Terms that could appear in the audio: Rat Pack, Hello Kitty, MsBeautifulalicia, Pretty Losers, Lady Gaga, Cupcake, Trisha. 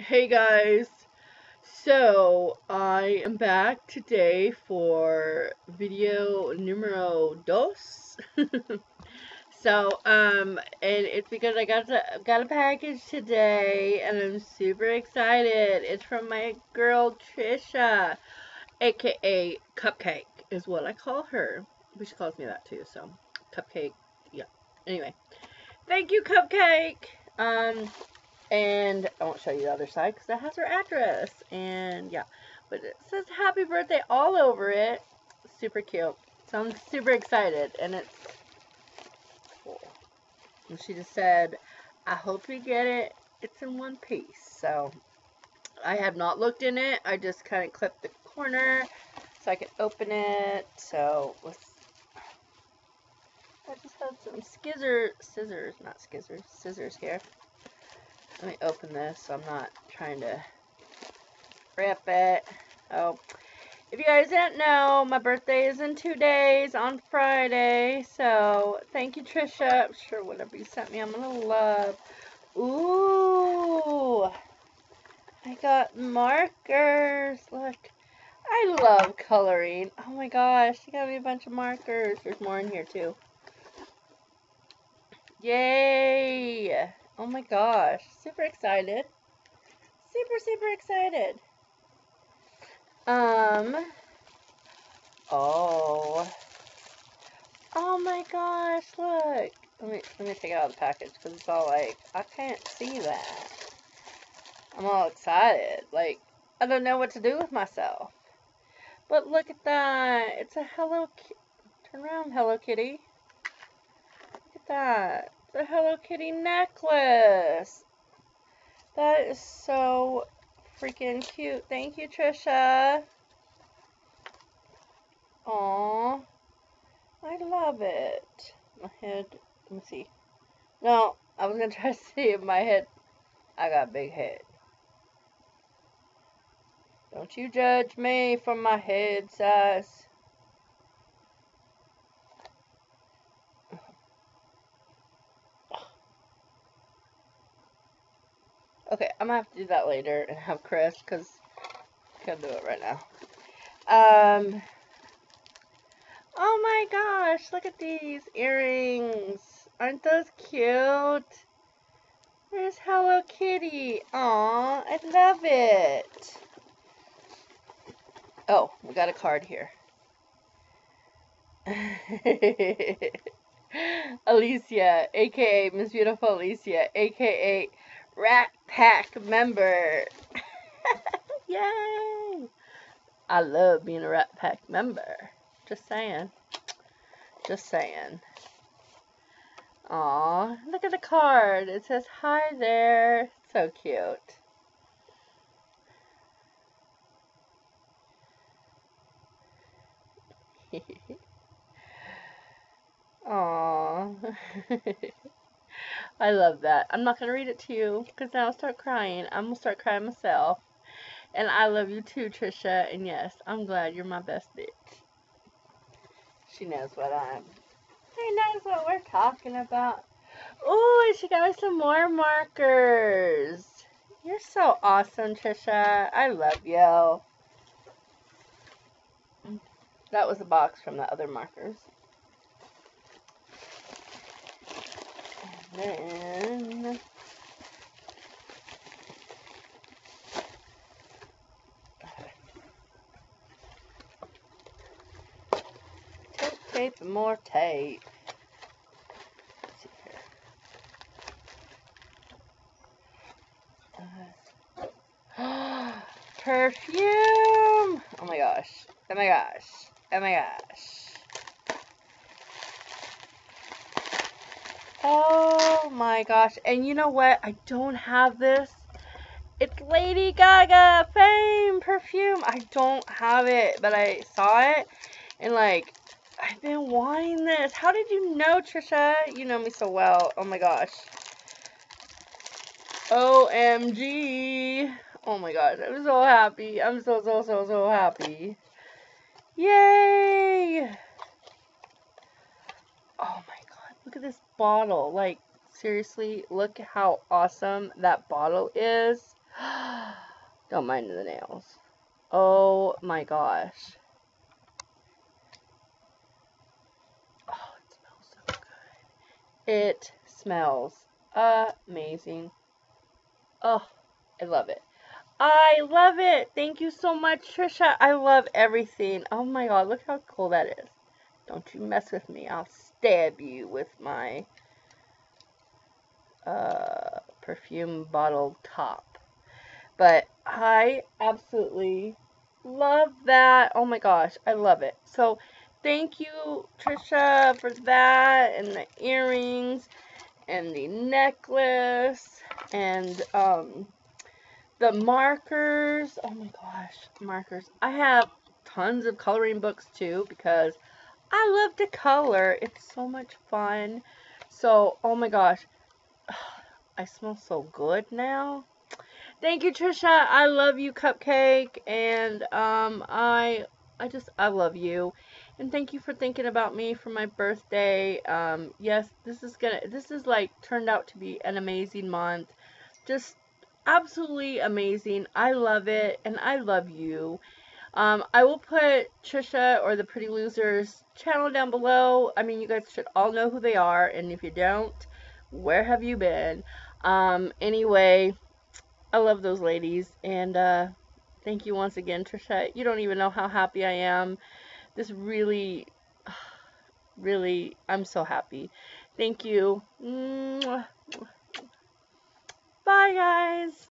Hey guys, so I am back today for video numero dos. So and it's because I got a package today and I'm super excited. It's from my girl Trisha, aka Cupcake is what I call her, but she calls me that too, so Cupcake, yeah. Anyway, thank you Cupcake. And I won't show you the other side because that has her address. And yeah, but it says happy birthday all over it. Super cute. So I'm super excited. And it's cool. And she just said, I hope you get it. It's in one piece. So I have not looked in it. I just kind of clipped the corner so I could open it. So let's. I just have some scissors here. Let me open this so I'm not trying to rip it. Oh, if you guys didn't know, my birthday is in 2 days on Friday. So, thank you, Trisha. I'm sure whatever you sent me, I'm going to love. Ooh, I got markers. Look, I love coloring. Oh my gosh, you got me a bunch of markers. There's more in here, too. Yay! Oh my gosh, super excited. Super excited. Oh my gosh, look. Let me take it out of the package because it's all like, I can't see that. I'm all excited. Like, I don't know what to do with myself. But look at that. It's a Hello Kitty. Turn around, Hello Kitty. Look at that. The Hello Kitty necklace. That is so freaking cute. Thank you, Trisha. Aw. I love it. My head. Let me see. No, I was going to try to see if my head. I got a big head. Don't you judge me for my head size. Okay, I'm going to have to do that later and have Chris, because I can't do it right now. Oh my gosh, look at these earrings. Aren't those cute? There's Hello Kitty. Aw, I love it. Oh, we got a card here. Alicia, a.k.a. MsBeautifulalicia, a.k.a. Rat Pack member. Yay! I love being a Rat Pack member. Just saying. Just saying. Aw, look at the card. It says, hi there. So cute. Aw. I love that. I'm not going to read it to you because now I'll start crying. I'm going to start crying myself. And I love you too, Trisha. And yes, I'm glad you're my best bitch. She knows what I'm. She knows what we're talking about. Ooh, and she got me some more markers. You're so awesome, Trisha. I love you. That was a box from the other markers. Then tape and more tape. Let's see here. Perfume! Oh my gosh. Oh my gosh. Oh my gosh. Oh my gosh, and you know what? I don't have this. It's Lady Gaga Fame perfume. I don't have it, but I saw it, and like, I've been wanting this. How did you know, Trisha? You know me so well. Oh my gosh. OMG. Oh my gosh, I'm so happy. I'm so happy. Yay! Oh my. Look at this bottle. Like, seriously, look how awesome that bottle is. Don't mind the nails. Oh my gosh. Oh, it smells so good. It smells amazing. Oh, I love it. I love it. Thank you so much, Trisha. I love everything. Oh my god, look how cool that is. Don't you mess with me. I'll stab you with my perfume bottle top. But I absolutely love that. Oh my gosh, I love it. So thank you, Trisha, for that, and the earrings and the necklace and the markers. Oh my gosh, markers. I have tons of coloring books too because I love to color. It's so much fun. So, oh my gosh. I smell so good now. Thank you, Trisha. I love you, Cupcake. And I love you. And thank you for thinking about me for my birthday. Yes, this is like turned out to be an amazing month. Just absolutely amazing. I love it, and I love you. I will put Trisha or the Pretty Losers channel down below. I mean, you guys should all know who they are, and if you don't, where have you been? Anyway, I love those ladies, and thank you once again, Trisha. You don't even know how happy I am. This really, really, I'm so happy. Thank you. Bye, guys.